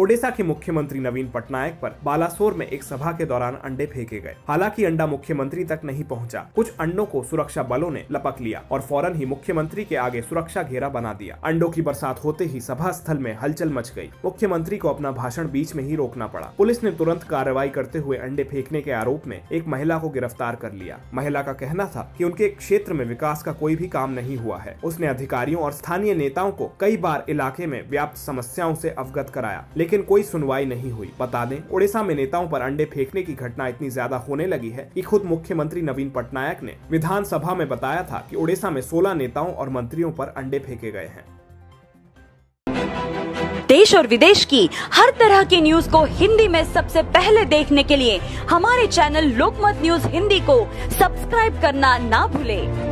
ओडिशा के मुख्यमंत्री नवीन पटनायक पर बालासोर में एक सभा के दौरान अंडे फेंके गए। हालांकि अंडा मुख्यमंत्री तक नहीं पहुंचा। कुछ अंडों को सुरक्षा बलों ने लपक लिया और फौरन ही मुख्यमंत्री के आगे सुरक्षा घेरा बना दिया। अंडों की बरसात होते ही सभा स्थल में हलचल मच गई। मुख्यमंत्री को अपना भाषण बीच में ही रोकना पड़ा। पुलिस ने तुरंत कार्रवाई करते हुए अंडे फेंकने के आरोप में एक महिला को गिरफ्तार कर लिया। महिला का कहना था कि उनके क्षेत्र में विकास का कोई भी काम नहीं हुआ है। उसने अधिकारियों और स्थानीय नेताओं को कई बार इलाके में व्याप्त समस्याओं से अवगत कराया, लेकिन कोई सुनवाई नहीं हुई। बता दें, ओडिशा में नेताओं पर अंडे फेंकने की घटना इतनी ज्यादा होने लगी है कि खुद मुख्यमंत्री नवीन पटनायक ने विधानसभा में बताया था कि ओडिशा में 16 नेताओं और मंत्रियों पर अंडे फेंके गए हैं। देश और विदेश की हर तरह की न्यूज को हिंदी में सबसे पहले देखने के लिए हमारे चैनल लोकमत न्यूज़ हिंदी को सब्सक्राइब करना ना भूलें।